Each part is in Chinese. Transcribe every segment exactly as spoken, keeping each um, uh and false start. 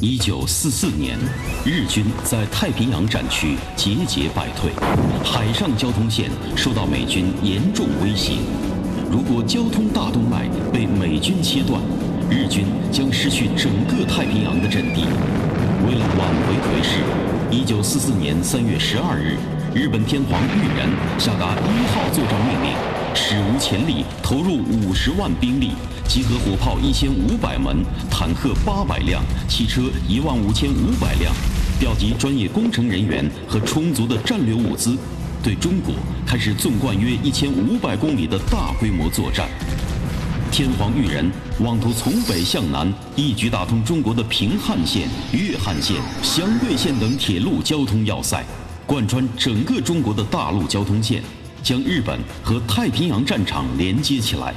一九四四年，日军在太平洋战区节节败退，海上交通线受到美军严重威胁。如果交通大动脉被美军切断，日军将失去整个太平洋的阵地。为了挽回颓势，一九四四年三月十二日，日本天皇裕仁下达一号作战命令。 史无前例，投入五十万兵力，集合火炮一千五百门、坦克八百辆、汽车一万五千五百辆，调集专业工程人员和充足的战略物资，对中国开始纵贯约一千五百公里的大规模作战。天皇裕仁妄图从北向南，一举打通中国的平汉线、粤汉线、湘桂线等铁路交通要塞，贯穿整个中国的大陆交通线。 将日本和太平洋战场连接起来，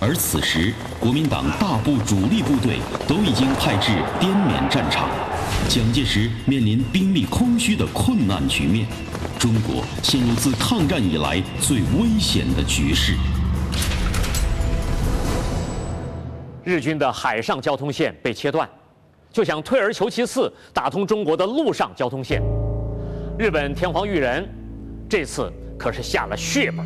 而此时国民党大部主力部队都已经派至滇缅战场，蒋介石面临兵力空虚的困难局面，中国陷入自抗战以来最危险的局势。日军的海上交通线被切断，就想退而求其次，打通中国的陆上交通线。日本天皇裕仁这次 可是下了血本。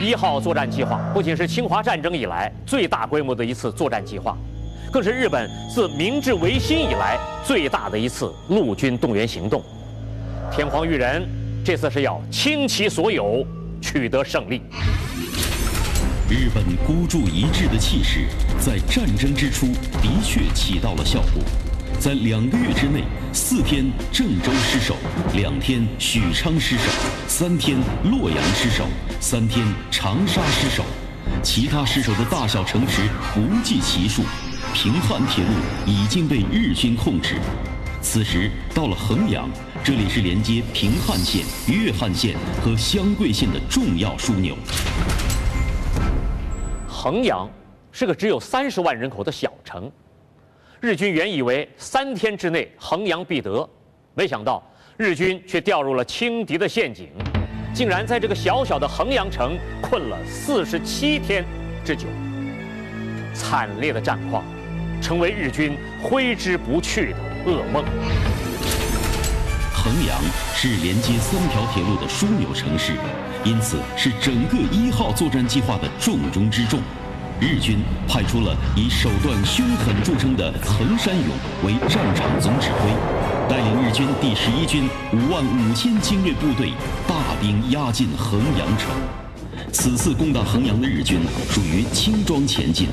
一号作战计划不仅是侵华战争以来最大规模的一次作战计划，更是日本自明治维新以来最大的一次陆军动员行动。天皇裕仁这次是要倾其所有，取得胜利。日本孤注一掷的气势，在战争之初的确起到了效果。 在两个月之内，四天郑州失守，两天许昌失守，三天洛阳失守，三天长沙失守，其他失守的大小城池不计其数。平汉铁路已经被日军控制。此时到了衡阳，这里是连接平汉线、粤汉线和湘桂线的重要枢纽。衡阳是个只有三十万人口的小城。 日军原以为三天之内衡阳必得，没想到日军却掉入了轻敌的陷阱，竟然在这个小小的衡阳城困了四十七天之久。惨烈的战况，成为日军挥之不去的噩梦。衡阳是连接三条铁路的枢纽城市，因此是整个一号作战计划的重中之重。 日军派出了以手段凶狠著称的横山勇为战场总指挥，带领日军第十一军五万五千精锐部队大兵压进衡阳城。此次攻打衡阳的日军属于轻装前进，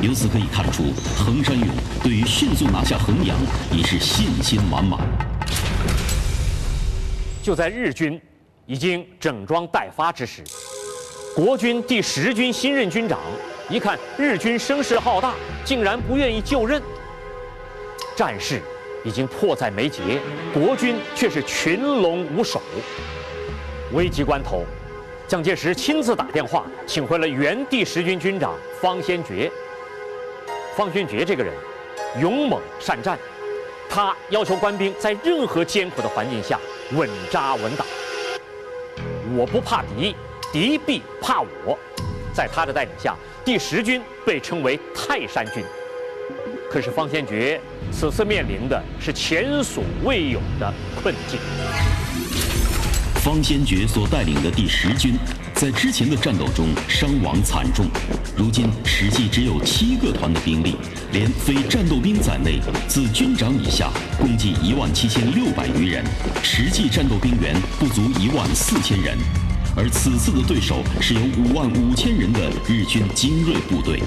由此可以看出，横山勇对于迅速拿下衡阳也是信心满满。就在日军已经整装待发之时，国军第十军新任军长 一看日军声势浩大，竟然不愿意就任。战事已经迫在眉睫，国军却是群龙无首。危急关头，蒋介石亲自打电话请回了原第十军军长方先觉。方先觉这个人勇猛善战，他要求官兵在任何艰苦的环境下稳扎稳打。我不怕敌，敌必怕我。 在他的带领下，第十军被称为泰山军。可是方先觉此次面临的是前所未有的困境。方先觉所带领的第十军，在之前的战斗中伤亡惨重，如今实际只有七个团的兵力，连非战斗兵在内，自军长以下共计一万七千六百余人，实际战斗兵员不足一万四千人。 而此次的对手是有五万五千人的日军精锐部队。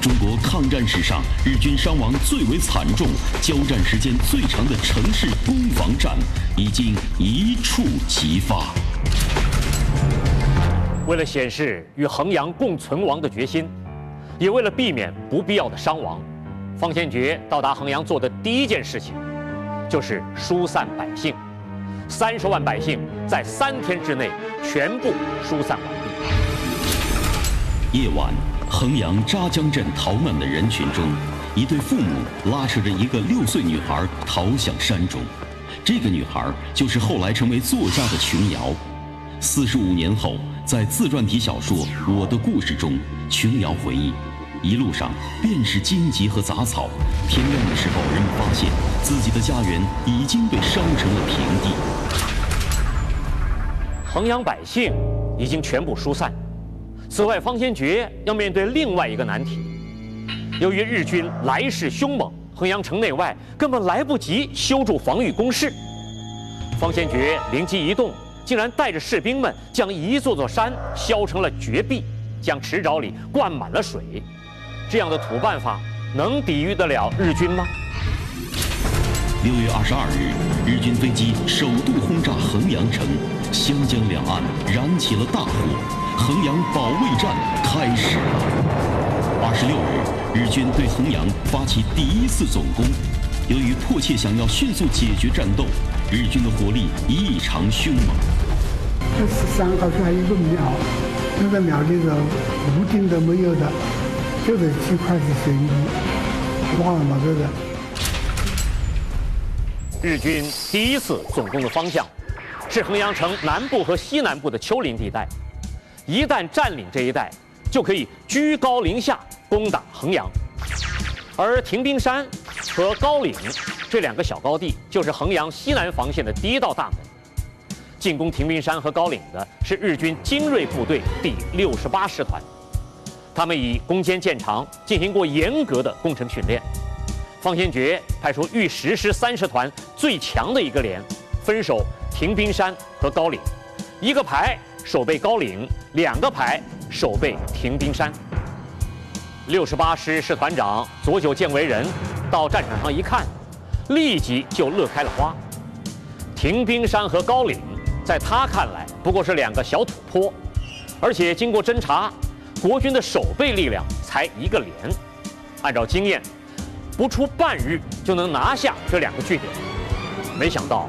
中国抗战史上日军伤亡最为惨重、交战时间最长的城市攻防战已经一触即发。为了显示与衡阳共存亡的决心，也为了避免不必要的伤亡，方先觉到达衡阳做的第一件事情，就是疏散百姓。 三十万百姓在三天之内全部疏散完毕。夜晚，衡阳扎江镇逃难的人群中，一对父母拉扯着一个六岁女孩逃向山中。这个女孩就是后来成为作家的琼瑶。四十五年后，在自传体小说《我的故事》中，琼瑶回忆，一路上便是荆棘和杂草。天亮的时候，人们发现自己的家园已经被烧成了平地，衡阳百姓已经全部疏散。此外，方先觉要面对另外一个难题：由于日军来势凶猛，衡阳城内外根本来不及修筑防御工事。方先觉灵机一动，竟然带着士兵们将一座座山削成了绝壁，将池沼里灌满了水。这样的土办法能抵御得了日军吗？六月二十二日，日军飞机首度轰炸衡阳城，湘江两岸燃起了大火，衡阳保卫战开始。二十六日，日军对衡阳发起第一次总攻。由于迫切想要迅速解决战斗，日军的火力异常凶猛。这是山高下一个庙，那个庙里头屋顶都没有的，就是几块是悬崖，挖了嘛这个。日军第一次总攻的方向是衡阳城南部和西南部的丘陵地带，一旦占领这一带，就可以居高临下攻打衡阳。而停兵山和高岭这两个小高地就是衡阳西南防线的第一道大门。进攻停兵山和高岭的是日军精锐部队第六十八师团，他们以攻坚见长，进行过严格的工程训练。方先觉派出豫十师三师团最强的一个连，分守停兵山和高岭，一个排守备高岭，两个排守备停兵山。六十八师师团长佐久间为仁到战场上一看，立即就乐开了花。停兵山和高岭在他看来不过是两个小土坡，而且经过侦查，国军的守备力量才一个连，按照经验，不出半日就能拿下这两个据点。没想到，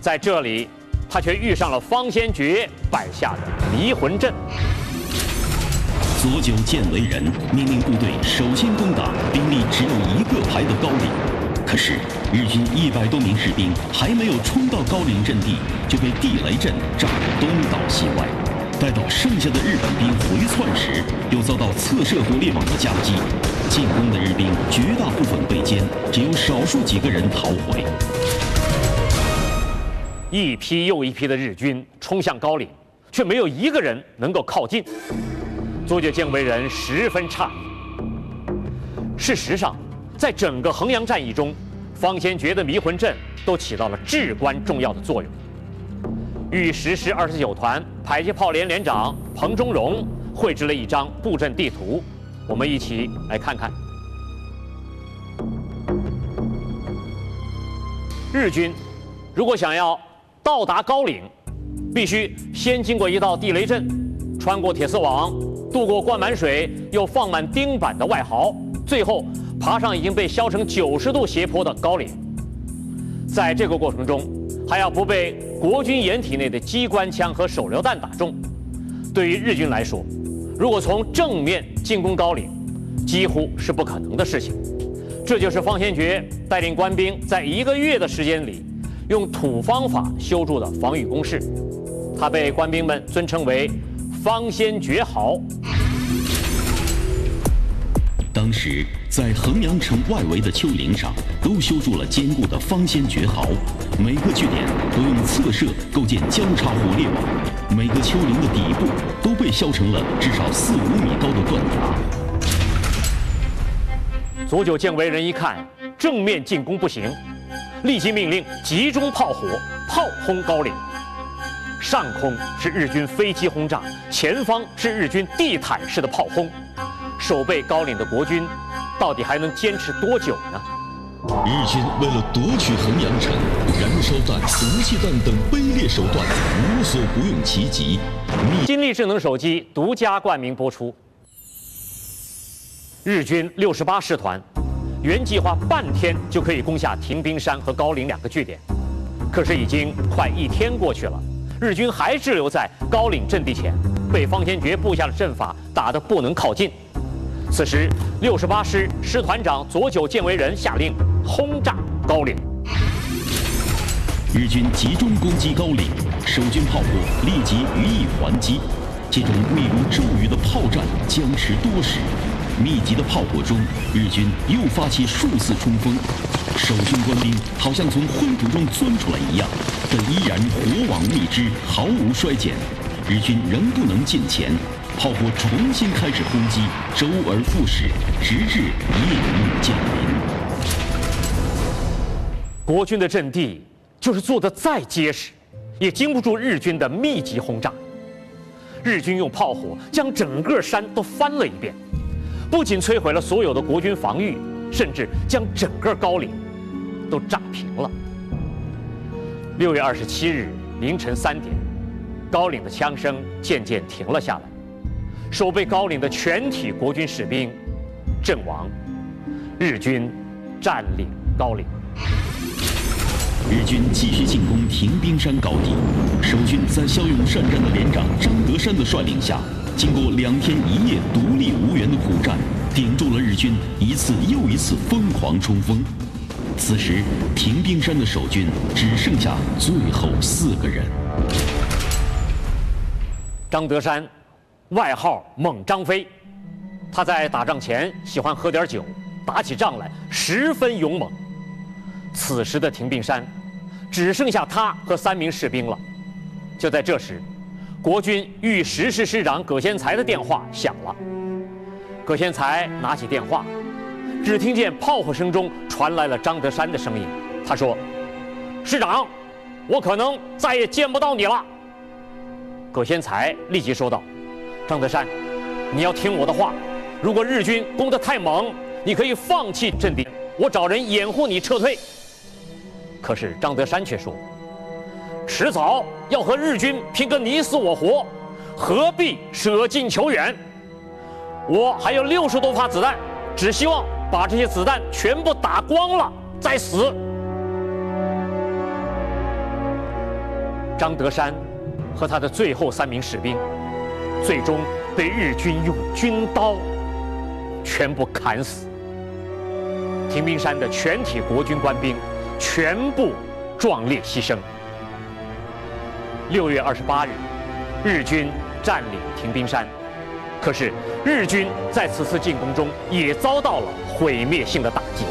在这里他却遇上了方先觉摆下的迷魂阵。佐久间为仁命令部队首先攻打兵力只有一个排的高岭，可是日军一百多名士兵还没有冲到高岭阵地，就被地雷阵炸得东倒西歪。待到剩下的日本兵回窜时，又遭到侧射火力网的夹击，进攻的日兵绝大部分被歼，只有少数几个人逃回。一批又一批的日军冲向高岭，却没有一个人能够靠近。佐久间为仁十分诧异。事实上，在整个衡阳战役中，方先觉的迷魂阵都起到了至关重要的作用。豫十师二十九团迫击炮连连长彭中荣绘制了一张布阵地图，我们一起来看看。日军如果想要到达高岭，必须先经过一道地雷阵，穿过铁丝网，渡过灌满水又放满钉板的外壕，最后爬上已经被削成九十度斜坡的高岭。在这个过程中，还要不被国军掩体内的机关枪和手榴弹打中。对于日军来说，如果从正面进攻高岭，几乎是不可能的事情。这就是方先觉带领官兵在一个月的时间里，用土方法修筑的防御工事，它被官兵们尊称为方先觉壕。当时在衡阳城外围的丘陵上都修筑了坚固的方先觉壕，每个据点都用侧射构建交叉火力网，每个丘陵的底部都被削成了至少四五米高的断崖。佐久间为仁一看正面进攻不行，立即命令集中炮火炮轰高岭。上空是日军飞机轰炸，前方是日军地毯式的炮轰，守备高岭的国军到底还能坚持多久呢？日军为了夺取衡阳城，燃烧弹、毒气弹等卑劣手段无所不用其极。金立智能手机独家冠名播出。日军六十八师团原计划半天就可以攻下停兵山和高岭两个据点，可是已经快一天过去了，日军还滞留在高岭阵地前，被方先觉布下的阵法打得不能靠近。此时，六十八师师团长佐久间为仁下令轰炸高岭。日军集中攻击高岭，守军炮火立即予以还击。这种未无周瑜的炮战僵持多时，密集的炮火中，日军又发起数次冲锋，守军官兵好像从灰土中钻出来一样，但依然火网密织，毫无衰减。日军仍不能近前，炮火重新开始轰击，周而复始，直至夜幕降临。国军的阵地就是做得再结实，也经不住日军的密集轰炸。 日军用炮火将整个山都翻了一遍，不仅摧毁了所有的国军防御，甚至将整个高岭都炸平了。六月二十七日凌晨三点，高岭的枪声渐渐停了下来，守备高岭的全体国军士兵阵亡，日军占领高岭。 日军继续进攻停兵山高地，守军在骁勇善战的连长张德山的率领下，经过两天一夜独立无援的苦战，顶住了日军一次又一次疯狂冲锋。此时，停兵山的守军只剩下最后四个人。张德山，外号猛张飞，他在打仗前喜欢喝点酒，打起仗来十分勇猛。 此时的停兵山，只剩下他和三名士兵了。就在这时，国军豫十师师长葛先才的电话响了。葛先才拿起电话，只听见炮火声中传来了张德山的声音。他说：“师长，我可能再也见不到你了。”葛先才立即说道：“张德山，你要听我的话。如果日军攻得太猛，你可以放弃阵地，我找人掩护你撤退。” 可是张德山却说：“迟早要和日军拼个你死我活，何必舍近求远？我还有六十多发子弹，只希望把这些子弹全部打光了再死。”张德山和他的最后三名士兵，最终被日军用军刀全部砍死。停兵山的全体国军官兵 全部壮烈牺牲。六月二十八日，日军占领停兵山，可是日军在此次进攻中也遭到了毁灭性的打击。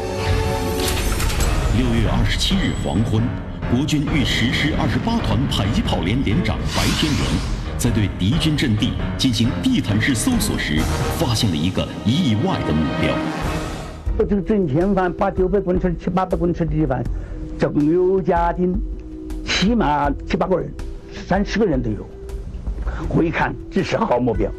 六月二十七日黄昏，国军豫十师二十八团迫击炮连连长白天荣 在对敌军阵地进行地毯式搜索时，发现了一个意外的目标。 我这个整天饭八九百公尺、七八百公尺地方，总有家庭，起码七八个人，三十个人都有。我一看，这是好目标，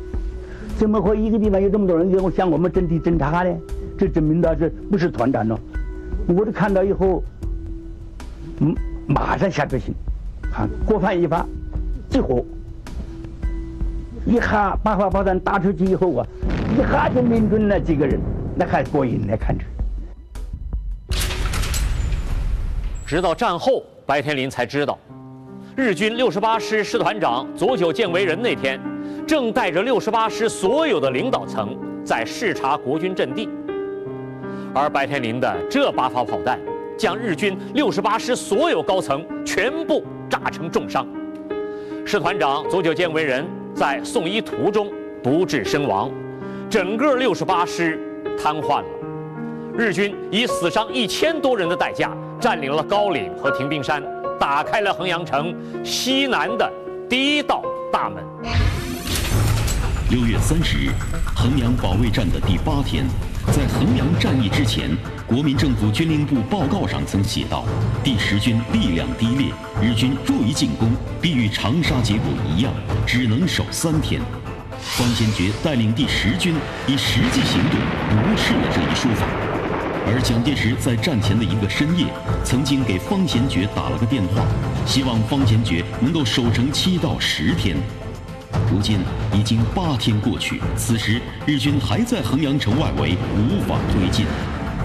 怎么会一个地方有这么多人给我向我们阵地侦察呢？这证明他是不是团战了？我都看到以后，嗯，马上下决心，啊，锅饭一发，激活，一哈把发炮弹打出去以后啊，一哈就命中了几个人。 那还过瘾来看着。直到战后，白天林才知道，日军六十八师师团长佐久间为人那天，正带着六十八师所有的领导层在视察国军阵地，而白天林的这八发炮弹，将日军六十八师所有高层全部炸成重伤。师团长佐久间为人在送医途中不治身亡，整个六十八师 瘫痪了，日军以死伤一千多人的代价占领了高岭和停兵山，打开了衡阳城西南的第一道大门。六月三十日，衡阳保卫战的第八天，在衡阳战役之前，国民政府军令部报告上曾写道：“第十军力量低劣，日军若一进攻，必与长沙结果一样，只能守三天。” 关先觉带领第十军以实际行动驳斥了这一说法，而蒋介石在战前的一个深夜，曾经给方先觉打了个电话，希望方先觉能够守城七到十天。如今已经八天过去，此时日军还在衡阳城外围，无法推进。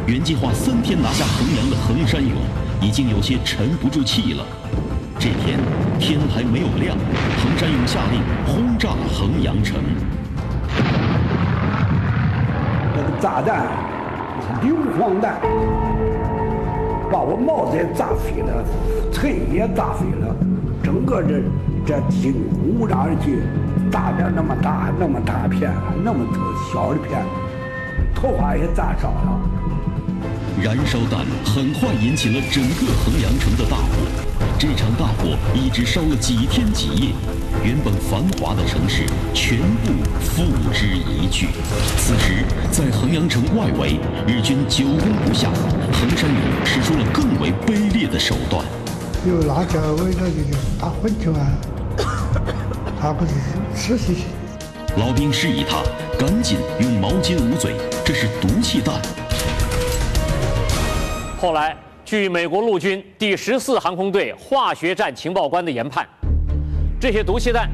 原计划三天拿下衡阳的衡山勇，已经有些沉不住气了。 这天天还没有亮，衡山勇下令轰炸衡阳城。那个炸弹是硫磺弹，把我帽子也炸飞了，腿也炸飞了，整个这这地乌炸而去，炸了那么大那么大片，那么小的片，后来也炸少了。燃烧弹很快引起了整个衡阳城的大火，这场大火一直烧了几天几夜，原本繁华的城市全部付之一炬。此时，在衡阳城外围，日军久攻不下，衡山勇使出了更为卑劣的手段。有拿脚为那个打混球啊，他不是实习生。 老兵示意他赶紧用毛巾捂嘴，这是毒气弹。后来，据美国陆军第十四航空队化学战情报官的研判，这些毒气弹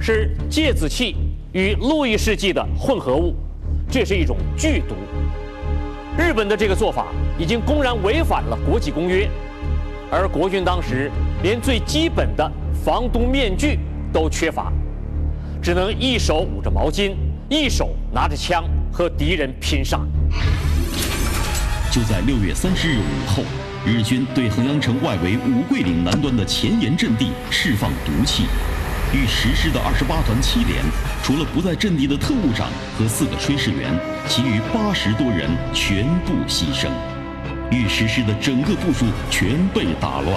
是芥子气与路易氏剂的混合物，这是一种剧毒。日本的这个做法已经公然违反了国际公约，而国军当时连最基本的防毒面具 都缺乏，只能一手捂着毛巾，一手拿着枪和敌人拼杀。就在六月三十日午后，日军对衡阳城外围五桂岭南端的前沿阵地释放毒气。欲实施的二十八团七连，除了不在阵地的特务长和四个炊事员，其余八十多人全部牺牲。欲实施的整个部署全被打乱，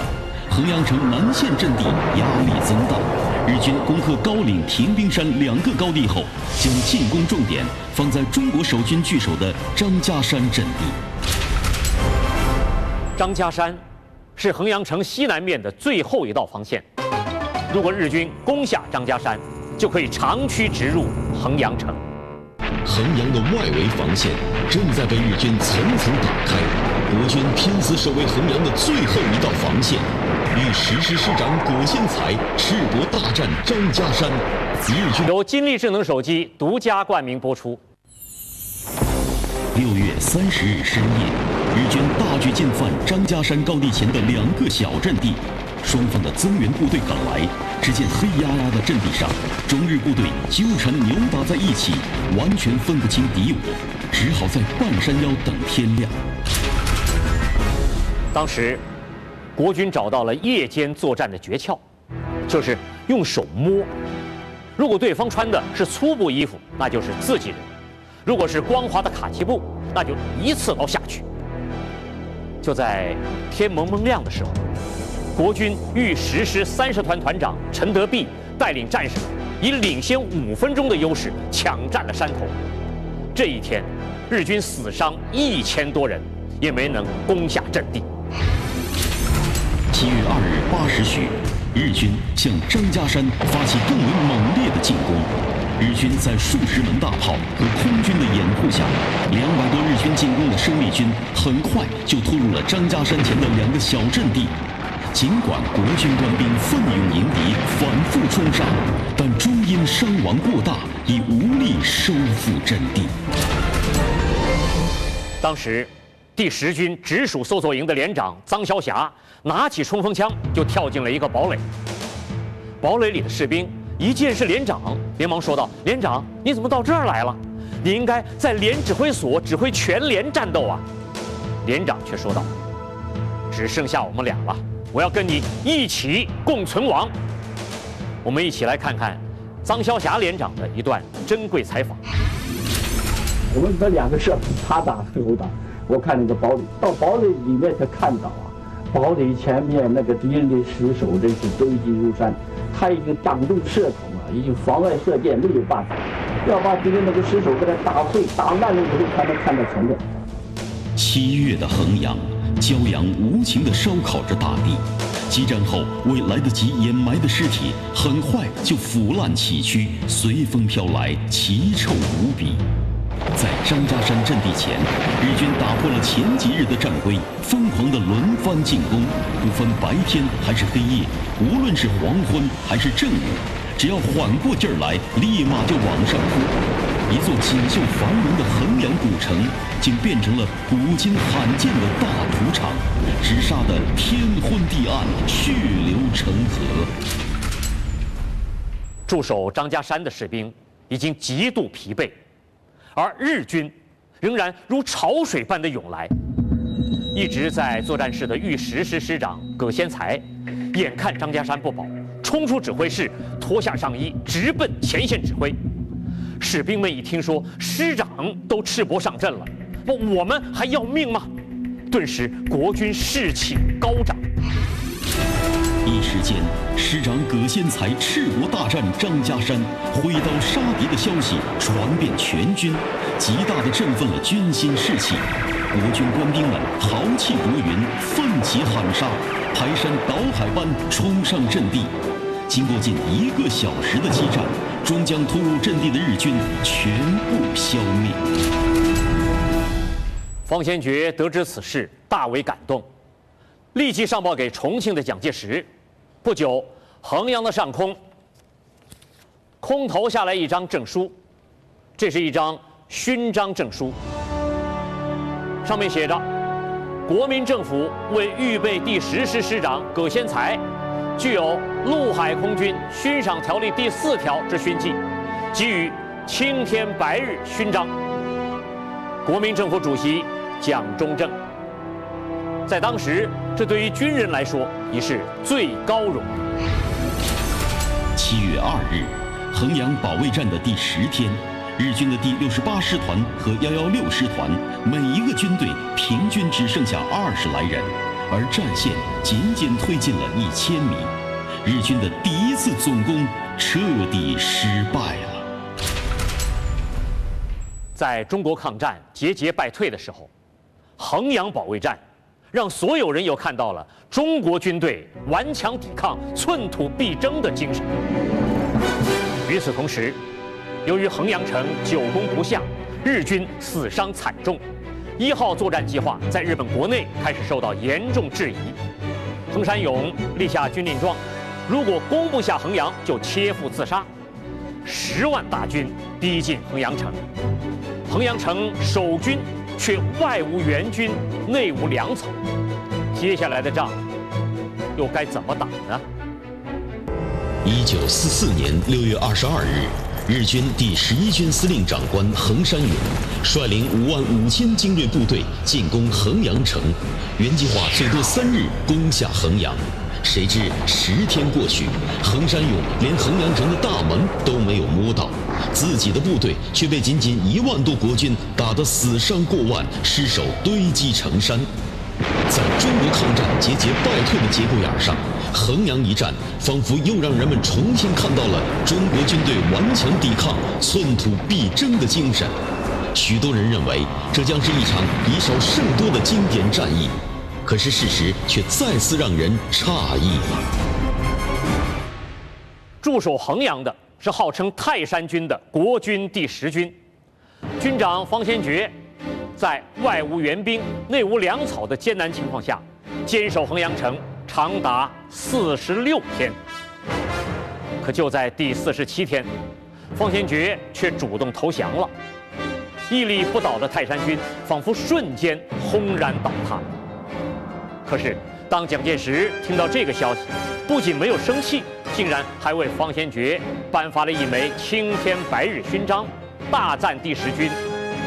衡阳城南线阵地压力增大。 日军攻克高岭、平顶山两个高地后，将进攻重点放在中国守军据守的张家山阵地。张家山是衡阳城西南面的最后一道防线。如果日军攻下张家山，就可以长驱直入衡阳城。衡阳的外围防线正在被日军层层打开，国军拼死守卫衡阳的最后一道防线。 与石师师长古兴才赤膊大战张家山，日军由金立智能手机独家冠名播出。六月三十日深夜，日军大举进犯张家山高地前的两个小阵地，双方的增援部队赶来，只见黑压压的阵地上，中日部队纠缠扭打在一起，完全分不清敌我，只好在半山腰等天亮。当时， 国军找到了夜间作战的诀窍，就是用手摸。如果对方穿的是粗布衣服，那就是自己人；如果是光滑的卡其布，那就一刺刀下去。就在天蒙蒙亮的时候，国军豫十师三十团团长陈德弼带领战士们，以领先五分钟的优势抢占了山头。这一天，日军死伤一千多人，也没能攻下阵地。 七月二日八时许，日军向张家山发起更为猛烈的进攻。日军在数十门大炮和空军的掩护下，两百多日军进攻的生力军很快就突入了张家山前的两个小阵地。尽管国军官兵奋勇迎敌，反复冲杀，但终因伤亡过大，已无力收复阵地。当时， 第十军直属搜索营的连长臧霄霞拿起冲锋枪就跳进了一个堡垒。堡垒里的士兵一见是连长，连忙说道：“连长，你怎么到这儿来了？你应该在连指挥所指挥全连战斗啊！”连长却说道：“只剩下我们俩了，我要跟你一起共存亡。”我们一起来看看臧霄霞连长的一段珍贵采访。我问他两个事，他打对我打。 我看那个堡垒，到堡垒里面才看到啊，堡垒前面那个敌人的尸首真是堆积如山，他已经掌住射筒了，已经妨碍射箭，没有办法，要把敌人那个尸首给他打碎、打烂了以后，才能看到前面。七月的衡阳，骄阳无情地烧烤着大地，激战后未来得及掩埋的尸体，很快就腐烂起躯，随风飘来，奇臭无比。 在张家山阵地前，日军打破了前几日的战规，疯狂的轮番进攻，不分白天还是黑夜，无论是黄昏还是正午，只要缓过劲儿来，立马就往上扑。一座锦绣繁荣的衡阳古城，竟变成了古今罕见的大屠场，直杀得天昏地暗，血流成河。驻守张家山的士兵已经极度疲惫。 而日军仍然如潮水般的涌来，一直在作战室的豫十师师长葛先才，眼看张家山不保，冲出指挥室，脱下上衣，直奔前线指挥。士兵们一听说师长都赤膊上阵了，不，我们还要命吗？顿时，国军士气高涨。一时间，师长葛先才赤膊大战张家山，挥刀杀敌的消息传遍全军，极大地振奋了军心士气。国军官兵们豪气如云，奋起喊杀，排山倒海般冲上阵地。经过近一个小时的激战，终将突入阵地的日军全部消灭。方先觉得知此事，大为感动，立即上报给重庆的蒋介石。不久，衡阳的上空空投下来一张证书，这是一张勋章证书，上面写着：“国民政府为预备第十师师长葛先才，具有陆海空军勋赏条例第四条之勋绩，给予青天白日勋章。”国民政府主席蒋中正。在当时，这对于军人来说已是最高荣誉。七月二日，衡阳保卫战的第十天，日军的第六十八师团和幺幺六师团每一个军队平均只剩下二十来人。而战线仅仅推进了一千米，日军的第一次总攻彻底失败了。在中国抗战节节败退的时候，衡阳保卫战让所有人又看到了中国军队顽强抵抗、寸土必争的精神。与此同时，由于衡阳城久攻不下，日军死伤惨重。一号作战计划在日本国内开始受到严重质疑。横山勇立下军令状，如果攻不下衡阳，就切腹自杀。十万大军逼近衡阳城，衡阳城守军却外无援军，内无粮草，接下来的仗又该怎么打呢？一九四四年六月二十二日。日军第十一军司令长官横山勇率领五万五千精锐部队进攻衡阳城，原计划最多三日攻下衡阳。谁知十天过去，横山勇连衡阳城的大门都没有摸到，自己的部队却被仅仅一万多国军打得死伤过万，失守堆积成山。在中国抗战节节败退的节骨眼上，衡阳一战仿佛又让人们重新看到了中国军队顽强抵抗、寸土必争的精神。许多人认为这将是一场以少胜多的经典战役，可是事实却再次让人诧异了。驻守衡阳的是号称泰山军的国军第十军，军长方先觉在外无援兵、内无粮草的艰难情况下，坚守衡阳城长达四十六天。可就在第四十七天，方先觉却主动投降了。屹立不倒的泰山军仿佛瞬间轰然倒塌。可是，当蒋介石听到这个消息，不仅没有生气，竟然还为方先觉颁发了一枚青天白日勋章，大赞第十军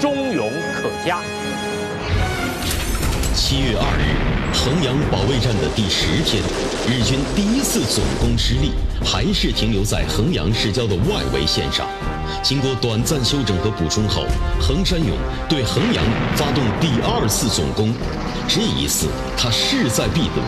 忠勇可嘉。七月二日。衡阳保卫战的第十天，日军第一次总攻失利，还是停留在衡阳市郊的外围线上。经过短暂休整和补充后，横山勇对衡阳发动第二次总攻，这一次他势在必得。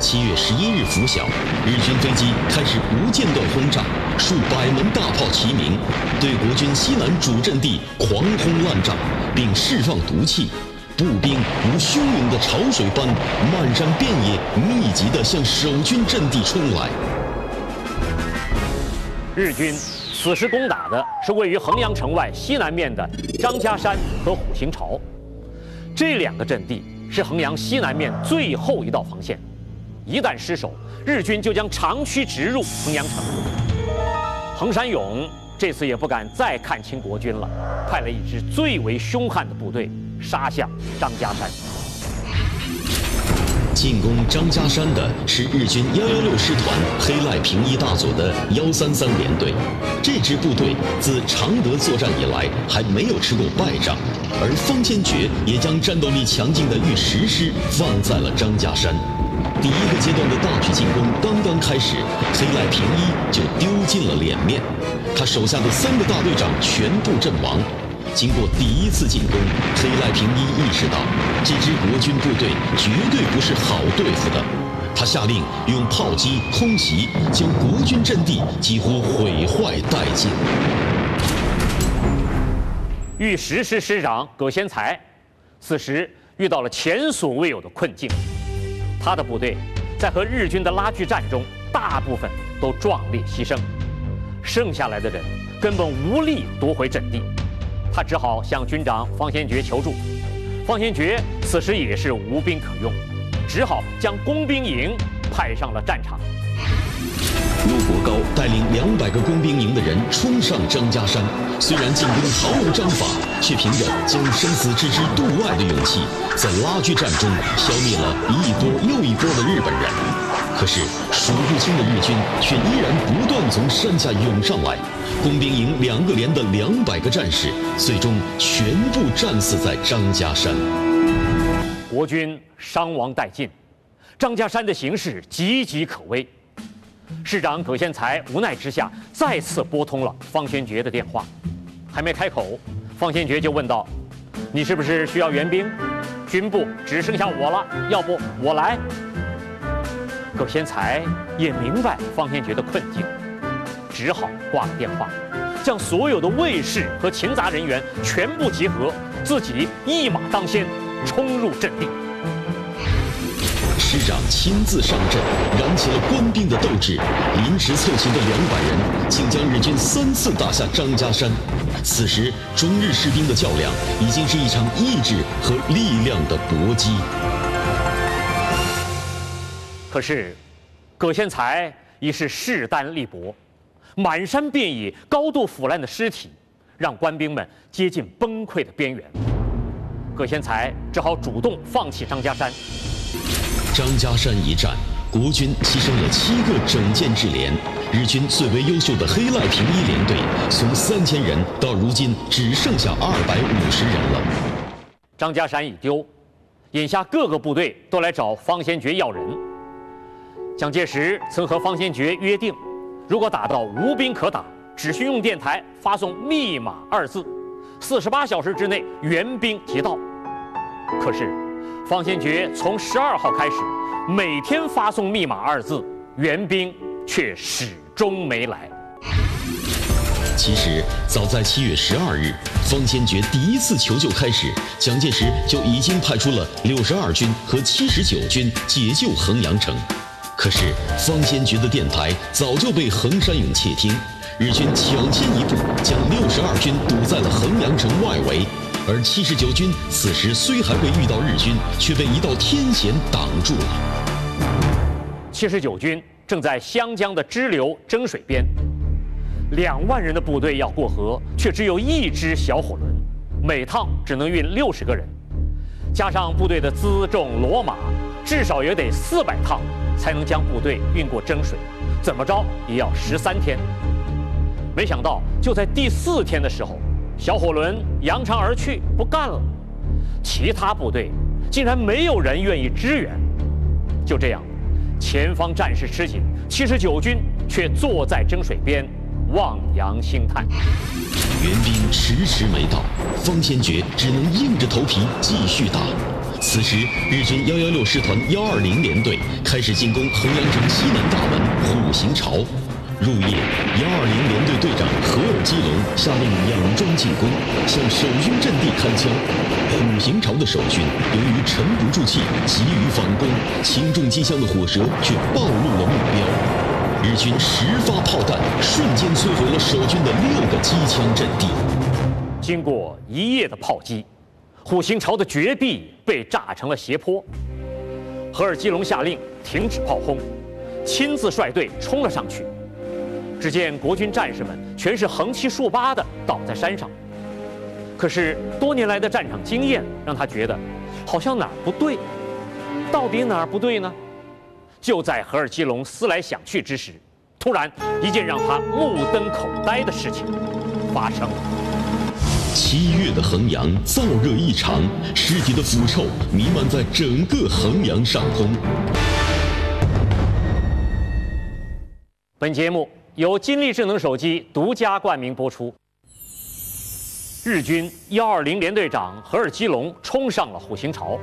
七月十一日拂晓，日军飞机开始不间断轰炸，数百门大炮齐鸣，对国军西南主阵地狂轰滥炸，并释放毒气。步兵如汹涌的潮水般漫山遍野，密集地向守军阵地冲来。日军此时攻打的是位于衡阳城外西南面的张家山和虎形潮，这两个阵地是衡阳西南面最后一道防线，一旦失守，日军就将长驱直入衡阳城。横山勇这次也不敢再看轻国军了，派了一支最为凶悍的部队杀向张家山。进攻张家山的是日军一一六师团黑赖平一大佐的一三三联队。这支部队自常德作战以来还没有吃过败仗，而方先觉也将战斗力强劲的豫十师放在了张家山。第一个阶段的大举进攻刚刚开始，黑赖平一就丢尽了脸面，他手下的三个大队长全部阵亡。 经过第一次进攻，黑赖平一意识到这支国军部队绝对不是好对付的。他下令用炮击、空袭，将国军阵地几乎毁坏殆尽。豫十师师长葛先才，此时遇到了前所未有的困境。他的部队在和日军的拉锯战中，大部分都壮烈牺牲，剩下来的人根本无力夺回阵地。 他只好向军长方先觉求助，方先觉此时也是无兵可用，只好将工兵营派上了战场。陆国高带领两百个工兵营的人冲上张家山，虽然进攻毫无章法，却凭着将生死置之度外的勇气，在拉锯战中消灭了一波又一波的日本人。 可是数不清的日军却依然不断从山下涌上来，工兵营两个连的两百个战士最终全部战死在张家山。国军伤亡殆尽，张家山的形势岌岌可危。师长葛先才无奈之下再次拨通了方先觉的电话，还没开口，方先觉就问道：“你是不是需要援兵？军部只剩下我了，要不我来？” 葛先才也明白方先觉的困境，只好挂了电话，将所有的卫士和勤杂人员全部集合，自己一马当先冲入阵地。师长亲自上阵，燃起了官兵的斗志。临时凑齐的两百人，竟将日军三次打下张家山。此时，中日士兵的较量已经是一场意志和力量的搏击。 可是，葛先才已是势单力薄，满山遍野高度腐烂的尸体，让官兵们接近崩溃的边缘。葛先才只好主动放弃张家山。张家山一战，国军牺牲了七个整建制连，日军最为优秀的黑赖平一联队从三千人到如今只剩下二百五十人了。张家山已丢，眼下各个部队都来找方先觉要人。 蒋介石曾和方先觉约定，如果打到无兵可打，只需用电台发送“密码”二字，四十八小时之内援兵即到。可是，方先觉从十二号开始，每天发送“密码”二字，援兵却始终没来。其实，早在七月十二日，方先觉第一次求救开始，蒋介石就已经派出了六十二军和七十九军解救衡阳城。 可是方先觉的电台早就被横山勇窃听，日军抢先一步将六十二军堵在了衡阳城外围，而七十九军此时虽还未遇到日军，却被一道天险挡住了。七十九军正在湘江的支流蒸水边，两万人的部队要过河，却只有一只小火轮，每趟只能运六十个人，加上部队的辎重骡马，至少也得四百趟。 才能将部队运过蒸水，怎么着也要十三天。没想到，就在第四天的时候，小火轮扬长而去，不干了。其他部队竟然没有人愿意支援。就这样，前方战事吃紧，七十九军却坐在蒸水边，望洋兴叹。援兵迟迟没到，方先觉只能硬着头皮继续打。 此时，日军一一六师团一二零联队开始进攻衡阳城西南大门虎形潮。入夜，一二零联队队长荷尔基隆下令佯装进攻，向守军阵地开枪。虎形潮的守军由于沉不住气，急于反攻，轻重机枪的火舌却暴露了目标。日军十发炮弹瞬间摧毁了守军的六个机枪阵地。经过一夜的炮击。 虎形潮的绝壁被炸成了斜坡，荷尔基隆下令停止炮轰，亲自率队冲了上去。只见国军战士们全是横七竖八的倒在山上。可是多年来的战场经验让他觉得，好像哪儿不对。到底哪儿不对呢？就在和尔基隆思来想去之时，突然一件让他目瞪口呆的事情发生了。 七月的衡阳燥热异常，尸体的腐臭弥漫在整个衡阳上空。本节目由金立智能手机独家冠名播出。日军幺二零联队长和尔基隆冲上了虎形潮，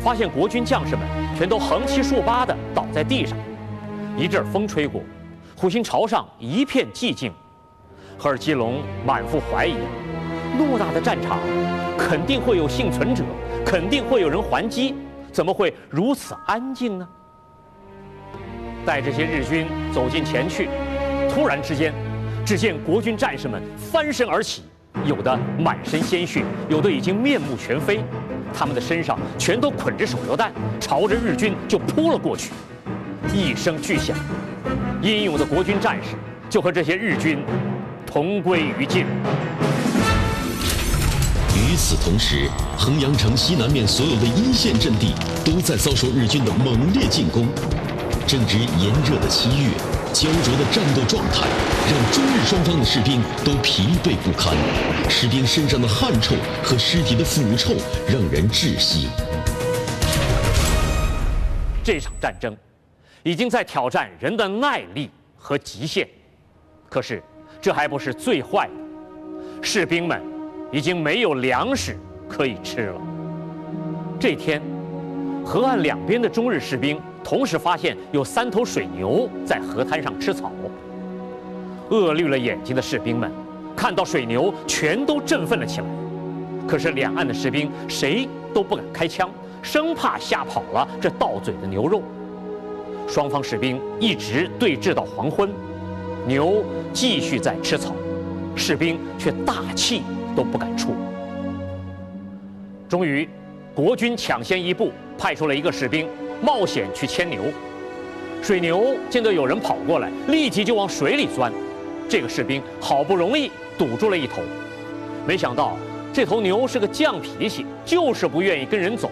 发现国军将士们全都横七竖八的倒在地上。一阵风吹过，虎形潮上一片寂静。和尔基隆满腹怀疑。 偌大的战场，肯定会有幸存者，肯定会有人还击，怎么会如此安静呢？带这些日军走进前去，突然之间，只见国军战士们翻身而起，有的满身鲜血，有的已经面目全非，他们的身上全都捆着手榴弹，朝着日军就扑了过去。一声巨响，英勇的国军战士就和这些日军同归于尽。 与此同时，衡阳城西南面所有的一线阵地都在遭受日军的猛烈进攻。正值炎热的七月，焦灼的战斗状态让中日双方的士兵都疲惫不堪，士兵身上的汗臭和尸体的腐臭让人窒息。这场战争已经在挑战人的耐力和极限，可是这还不是最坏的，士兵们 已经没有粮食可以吃了。这天，河岸两边的中日士兵同时发现有三头水牛在河滩上吃草。饿绿了眼睛的士兵们看到水牛，全都振奋了起来。可是两岸的士兵谁都不敢开枪，生怕吓跑了这到嘴的牛肉。双方士兵一直对峙到黄昏，牛继续在吃草，士兵却大气 都不敢出。终于，国军抢先一步，派出了一个士兵冒险去牵牛。水牛见到有人跑过来，立即就往水里钻。这个士兵好不容易堵住了一头，没想到这头牛是个犟脾气，就是不愿意跟人走。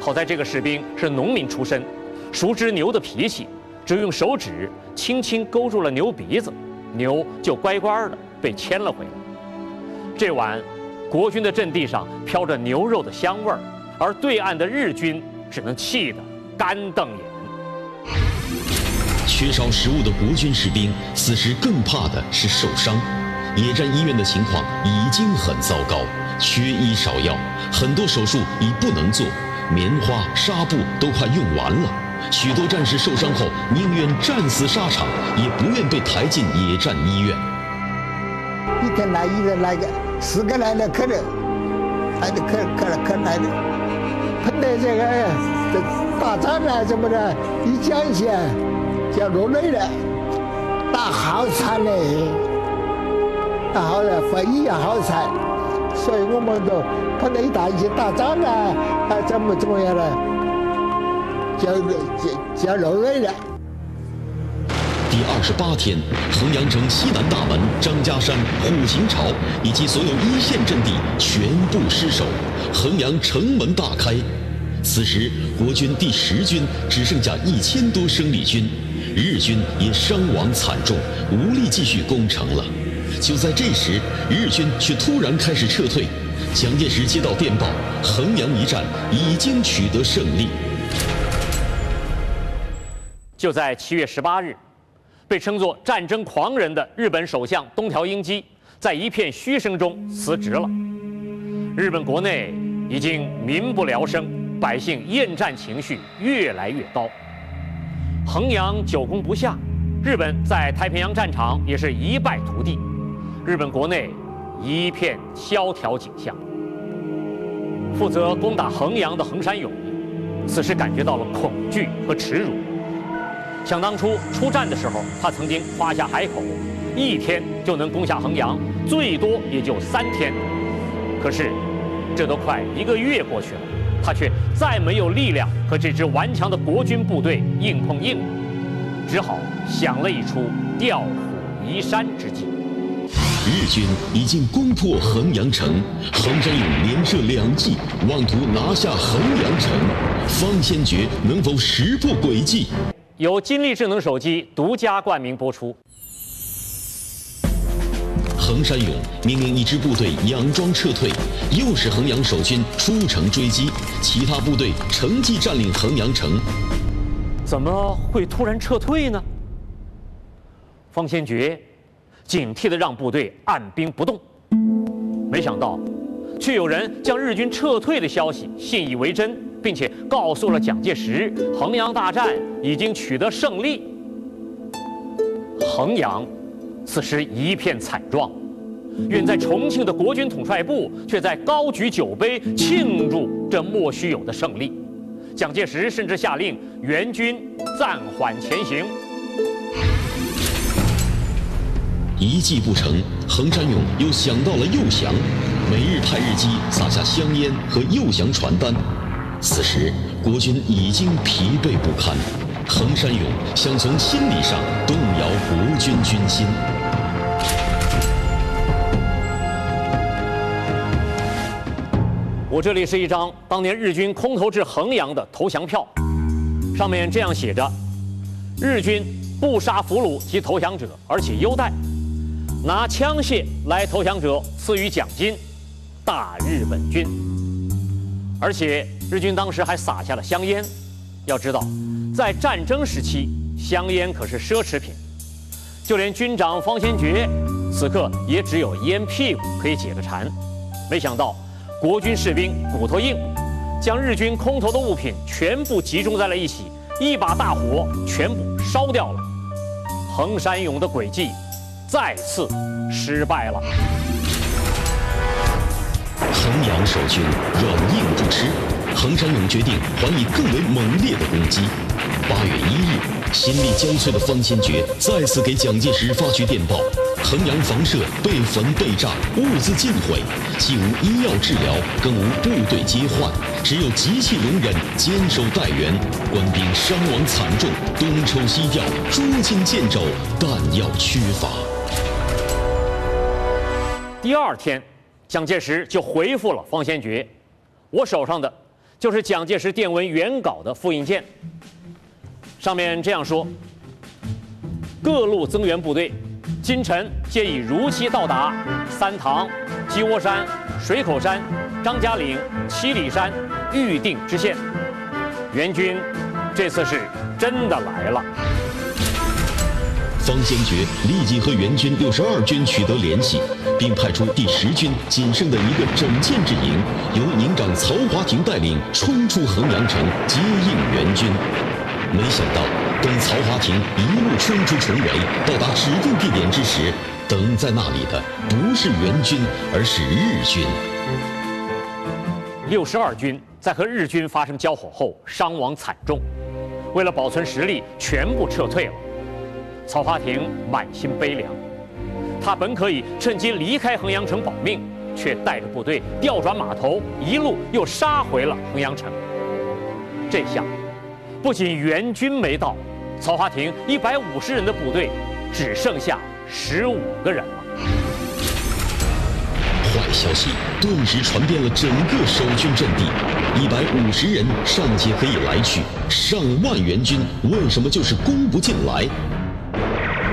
好在这个士兵是农民出身，熟知牛的脾气，只用手指轻轻勾住了牛鼻子，牛就乖乖的被牵了回来。 这晚，国军的阵地上飘着牛肉的香味儿，而对岸的日军只能气得干瞪眼。缺少食物的国军士兵，此时更怕的是受伤。野战医院的情况已经很糟糕，缺医少药，很多手术已不能做，棉花、纱布都快用完了。许多战士受伤后，宁愿战死沙场，也不愿被抬进野战医院。一天来一人来个。 十个来了客人，来的客客客来了，碰到这个打仗了什么的，一讲起就落泪了，那好惨嘞，那好了，反应也好惨，所以我们都碰到一打一打仗了，啊怎么怎么样了，就就就落泪了。 第二十八天，衡阳城西南大门、张家山、虎形潮以及所有一线阵地全部失守，衡阳城门大开。此时，国军第十军只剩下一千多生力军，日军也伤亡惨重，无力继续攻城了。就在这时，日军却突然开始撤退。蒋介石接到电报，衡阳一战已经取得胜利。就在七月十八日。 被称作“战争狂人”的日本首相东条英机，在一片嘘声中辞职了。日本国内已经民不聊生，百姓厌战情绪越来越高。衡阳久攻不下，日本在太平洋战场也是一败涂地，日本国内一片萧条景象。负责攻打衡阳的横山勇，此时感觉到了恐惧和耻辱。 想当初出战的时候，他曾经夸下海口，一天就能攻下衡阳，最多也就三天。可是，这都快一个月过去了，他却再没有力量和这支顽强的国军部队硬碰硬，只好想了一出调虎离山之计。日军已经攻破衡阳城，衡山勇连射两计，妄图拿下衡阳城。方先觉能否识破诡计？由金立智能手机独家冠名播出。 衡山勇命令一支部队佯装撤退，诱使衡阳守军出城追击，其他部队乘机占领衡阳城。怎么会突然撤退呢？方先觉警惕地让部队按兵不动，没想到，却有人将日军撤退的消息信以为真，并且告诉了蒋介石，衡阳大战已经取得胜利。衡阳。 此时一片惨状，远在重庆的国军统帅部却在高举酒杯庆祝这莫须有的胜利。蒋介石甚至下令援军暂缓前行。一计不成，衡山勇又想到了诱降，每日派日机撒下香烟和诱降传单。此时国军已经疲惫不堪，衡山勇想从心理上动摇国军军心。 我这里是一张当年日军空投至衡阳的投降票，上面这样写着：日军不杀俘虏及投降者，而且优待，拿枪械来投降者赐予奖金，大日本军。而且日军当时还撒下了香烟，要知道，在战争时期，香烟可是奢侈品，就连军长方先觉此刻也只有烟屁股可以解个馋。没想到。 国军士兵骨头硬，将日军空投的物品全部集中在了一起，一把大火全部烧掉了。衡山勇的诡计再次失败了。衡阳守军软硬不吃，衡山勇决定还以更为猛烈的攻击。八月一日，心力交瘁的方先觉再次给蒋介石发去电报。 衡阳房舍被焚被炸，物资尽毁，既无医药治疗，更无部队接换，只有极其容忍，坚守待援。官兵伤亡惨重，东抽西调，捉襟见肘，弹药缺乏。第二天，蒋介石就回复了方先觉，我手上的就是蒋介石电文原稿的复印件，上面这样说：各路增援部队。 今晨皆已如期到达三塘、鸡窝山、水口山、张家岭、七里山预定之线。援军这次是真的来了。方先觉立即和援军六十二军取得联系，并派出第十军仅剩的一个整建制营，由营长曹华亭带领冲出衡阳城，接应援军。没想到。 等曹华亭一路冲出重围，到达指定地点之时，等在那里的不是援军，而是日军。六十二军在和日军发生交火后，伤亡惨重，为了保存实力，全部撤退了。曹华亭满心悲凉，他本可以趁机离开衡阳城保命，却带着部队调转马头，一路又杀回了衡阳城。这下。 不仅援军没到，曹华亭一百五十人的部队只剩下十五个人了。坏消息顿时传遍了整个守军阵地，一百五十人尚且可以来去，上万援军为什么就是攻不进来？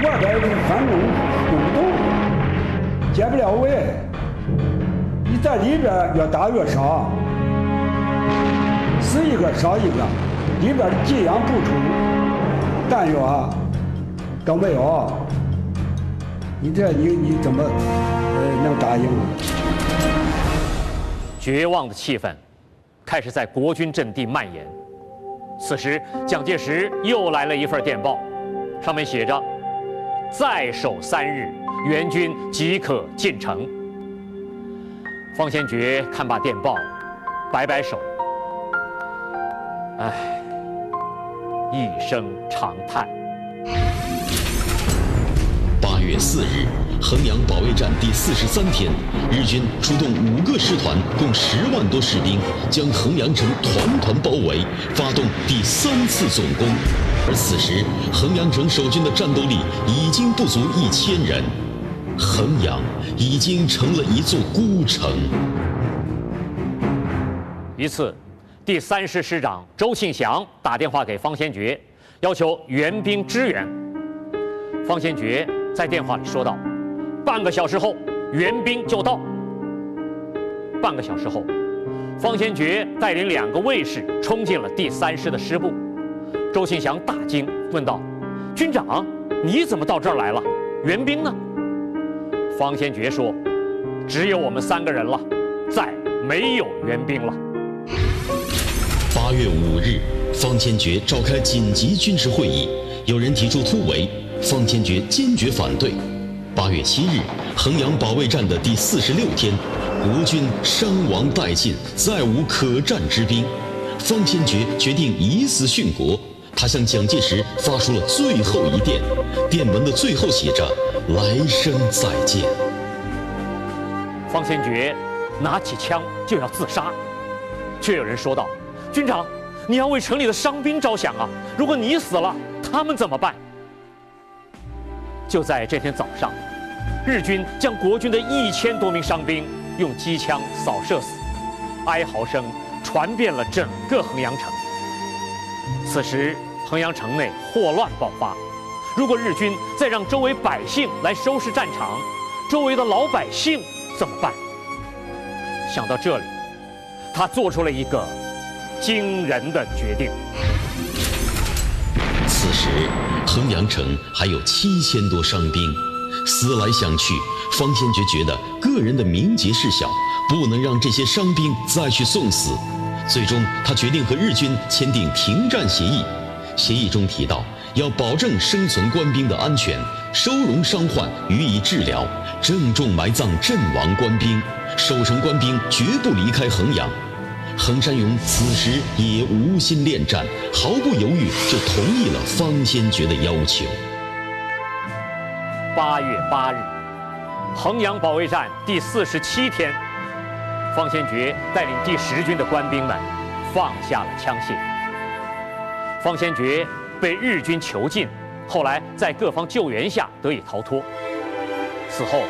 外边的反攻攻不动，解不了围，你在里边越打越伤，死一个伤一个。 里边的给养不足，弹药啊都没有，你这你你怎么呃能打赢啊？绝望的气氛开始在国军阵地蔓延。此时，蒋介石又来了一份电报，上面写着：“再守三日，援军即可进城。”方先觉看罢电报，摆摆手，唉。 一声长叹。八月四日，衡阳保卫战第四十三天，日军出动五个师团，共十万多士兵，将衡阳城团团包围，发动第三次总攻。而此时，衡阳城守军的战斗力已经不足一千人。衡阳已经成了一座孤城。一次，第三师师长周庆祥打电话给方先觉，要求援兵支援。方先觉在电话里说道：“半个小时后，援兵就到。”半个小时后，方先觉带领两个卫士冲进了第三师的师部。周庆祥大惊，问道：“军长，你怎么到这儿来了？援兵呢？”方先觉说：“只有我们三个人了，再没有援兵了。”八月五日，方先觉召开紧急军事会议，有人提出突围，方先觉坚决反对。八月七日，衡阳保卫战的第四十六天，吴军伤亡殆尽，再无可战之兵。方先觉决定以死殉国。他向蒋介石发出了最后一电，电文的最后写着“来生再见”。方先觉拿起枪就要自杀，却有人说道：“军长，你要为城里的伤兵着想啊！如果你死了，他们怎么办？”就在这天早上，日军将国军的一千多名伤兵用机枪扫射死，哀嚎声传遍了整个衡阳城。此时，衡阳城内霍乱爆发。如果日军再让周围百姓来收拾战场，周围的老百姓怎么办？想到这里，他做出了一个惊人的决定。此时，衡阳城还有七千多伤兵。思来想去，方先觉觉得个人的名节事小，不能让这些伤兵再去送死。最终，他决定和日军签订停战协议。协议中提到，要保证生存官兵的安全，收容伤患予以治疗，郑重埋葬阵亡官兵，守城官兵绝不离开衡阳。衡山勇此时也无心恋战，毫不犹豫就同意了方先觉的要求。八月八日，衡阳保卫战第四十七天。方先觉带领第十军的官兵们放下了枪械。方先觉被日军囚禁，后来在各方救援下得以逃脱。此后，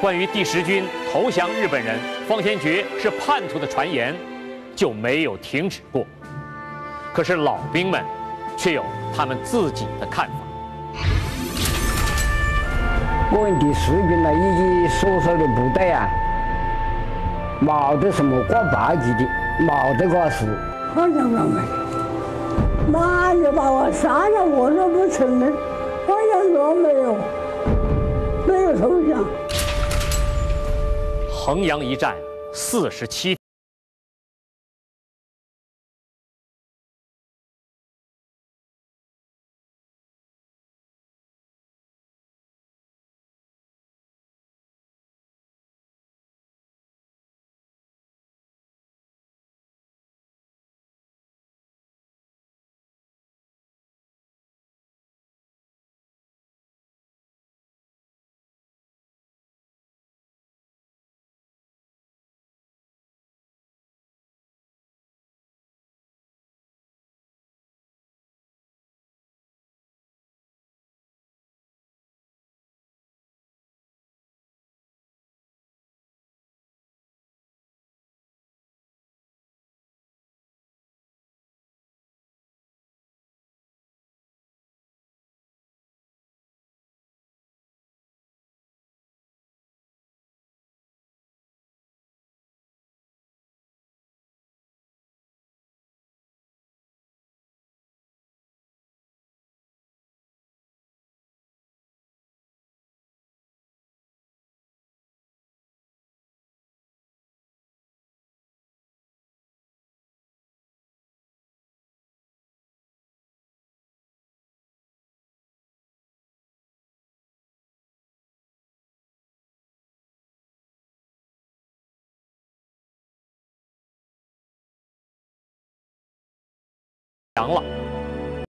关于第十军投降日本人、方先觉是叛徒的传言就没有停止过。可是老兵们却有他们自己的看法。我们第十军呢，以及所属的部队啊，冇得什么挂牌子的，冇得挂事。好像我们，妈就把我杀了，我都不承认。好像我没有，没有投降。衡阳一战四十七。阳了。